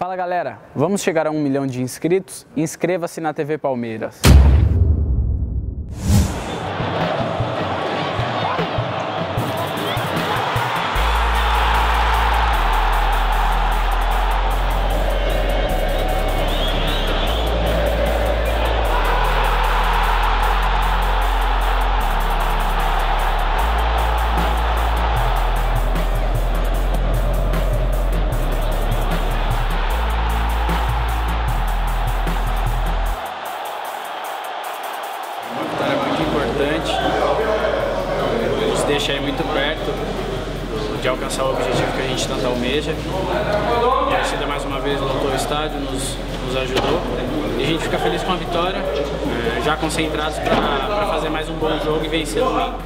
Fala galera, vamos chegar a 1 milhão de inscritos? Inscreva-se na TV Palmeiras. Nos deixa aí muito perto de alcançar o objetivo que a gente tanto almeja. A torcida mais uma vez lotou o estádio, nos ajudou e a gente fica feliz com a vitória, já concentrados para fazer mais um bom jogo e vencer o jogo.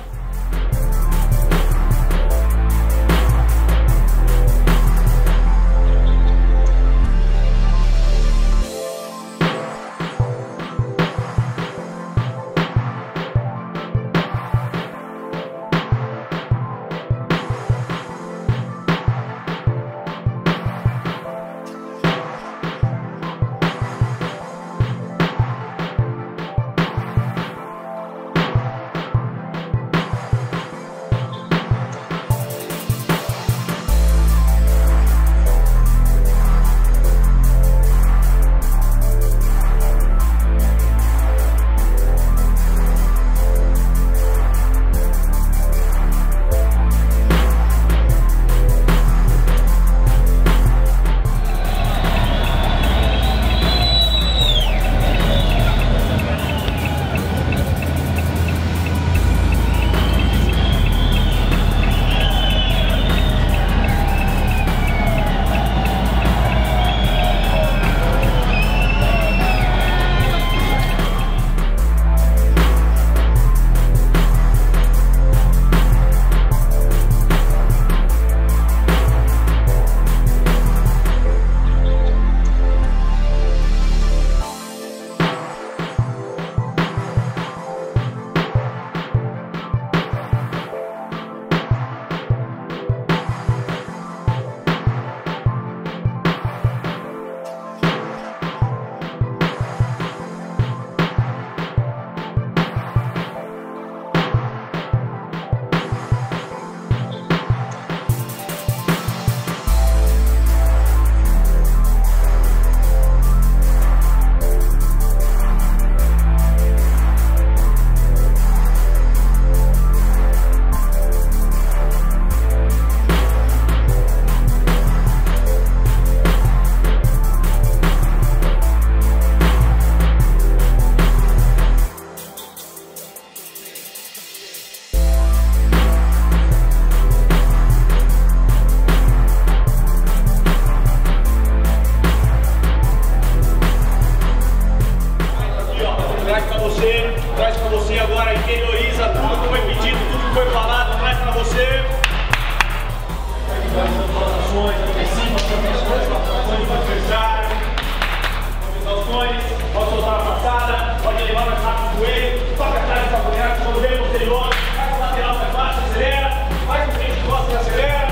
Traz pra você agora, interioriza tudo que foi pedido, tudo que foi falado, traz pra você. Pode soltar a passada, pode levar mais rápido o joelho, toca atrás dessa mulher, correr no exterior, vai com a lateral pra baixo, acelera, vai com o frente de costas e acelera.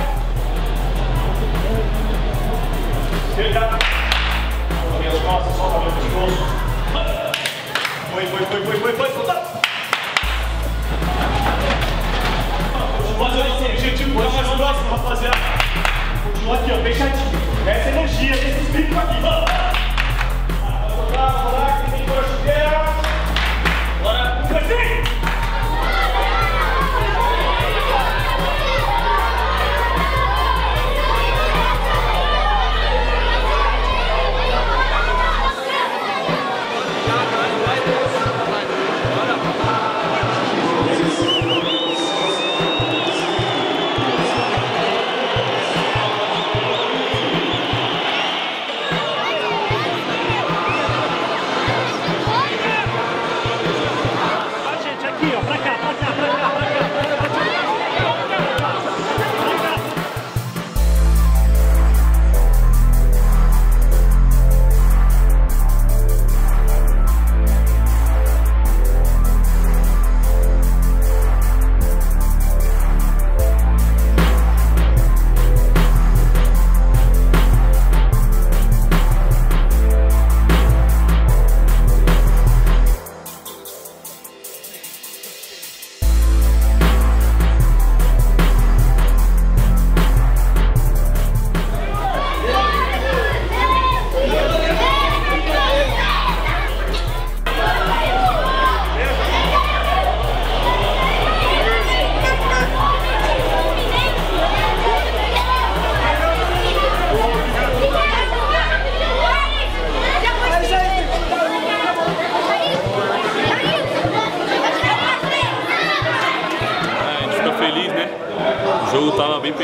Chega. Solta as costas, solta meu pescoço. Foi, solta! Continua seu objetivo, continua no próximo, rapaziada. Continua aqui, ó, fechadinho. Essa energia, esse espírito aqui, vamos! Vai, que tem que chuteira. Bora, comecei!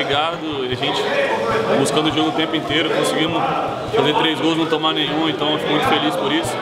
ligado, a gente buscando o jogo o tempo inteiro, conseguimos fazer 3 gols, não tomar nenhum, então eu fico muito feliz por isso.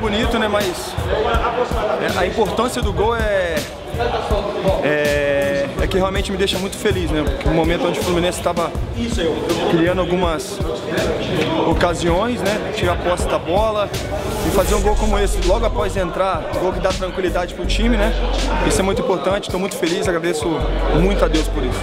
Bonito, né? Mas a importância do gol é que realmente me deixa muito feliz, né? Porque no momento onde o Fluminense estava criando algumas ocasiões, né? Tirar a posse da bola e fazer um gol como esse logo após entrar, um gol que dá tranquilidade pro time, né? Isso é muito importante, estou muito feliz, agradeço muito a Deus por isso.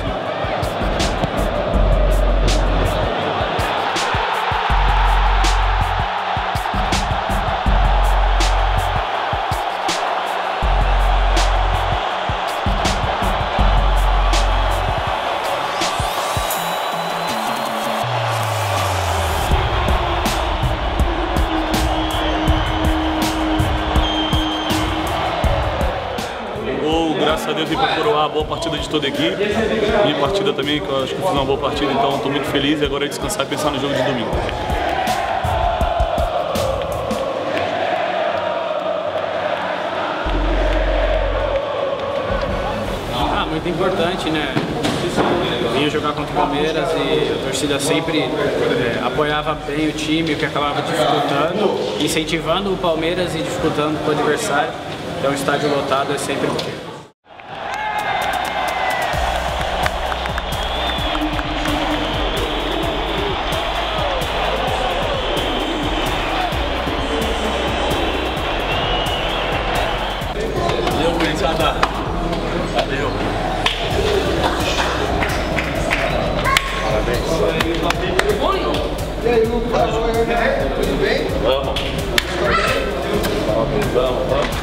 Graças a Deus vim procurar uma boa partida de toda a equipe, minha partida também, que eu acho que eu fiz uma boa partida, então estou muito feliz e agora é descansar e pensar no jogo de domingo. Ah, muito importante, né? Vinha jogar contra o Palmeiras e a torcida sempre apoiava bem o time, que acabava dificultando, incentivando o Palmeiras e dificultando o adversário. Então, estádio lotado é sempre bom. Valeu. Parabéns. Tudo bem? Vamos. Vamos.